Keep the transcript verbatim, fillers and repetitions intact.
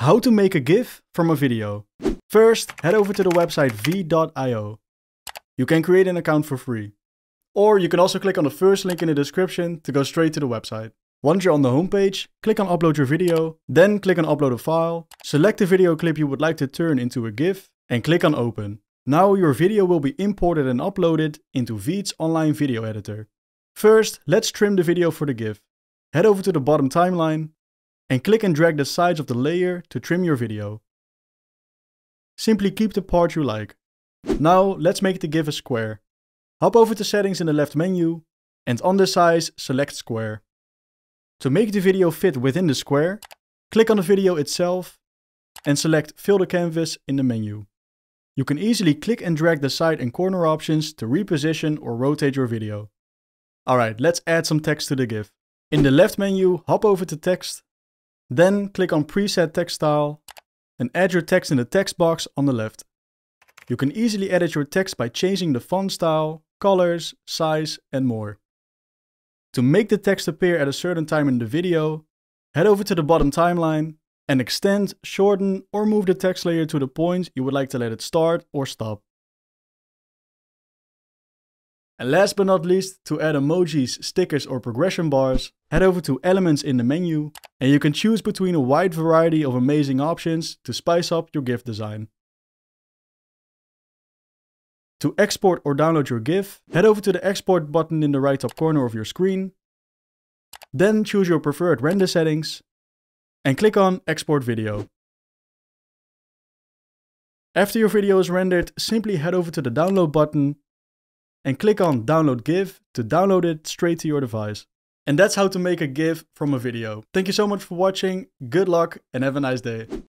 How to make a GIF from a video. First, head over to the website V E E D dot I O. You can create an account for free. Or you can also click on the first link in the description to go straight to the website. Once you're on the homepage, click on upload your video, then click on upload a file, select the video clip you would like to turn into a GIF, and click on open. Now your video will be imported and uploaded into VEED's online video editor. First, let's trim the video for the GIF. Head over to the bottom timeline, and click and drag the sides of the layer to trim your video. Simply keep the part you like. Now let's make the GIF a square. Hop over to settings in the left menu and on the size select square. To make the video fit within the square, click on the video itself and select fill the canvas in the menu. You can easily click and drag the side and corner options to reposition or rotate your video. Alright, let's add some text to the GIF. In the left menu, hop over to text. Then click on Preset Text Style and add your text in the text box on the left. You can easily edit your text by changing the font style, colors, size and more. To make the text appear at a certain time in the video, head over to the bottom timeline and extend, shorten or move the text layer to the point you would like to let it start or stop. And last but not least, to add emojis, stickers or progression bars, head over to Elements in the menu and you can choose between a wide variety of amazing options to spice up your GIF design. To export or download your GIF, head over to the Export button in the right top corner of your screen. Then choose your preferred render settings and click on Export Video. After your video is rendered, simply head over to the Download button and click on Download GIF to download it straight to your device. And that's how to make a GIF from a video. Thank you so much for watching, good luck and have a nice day.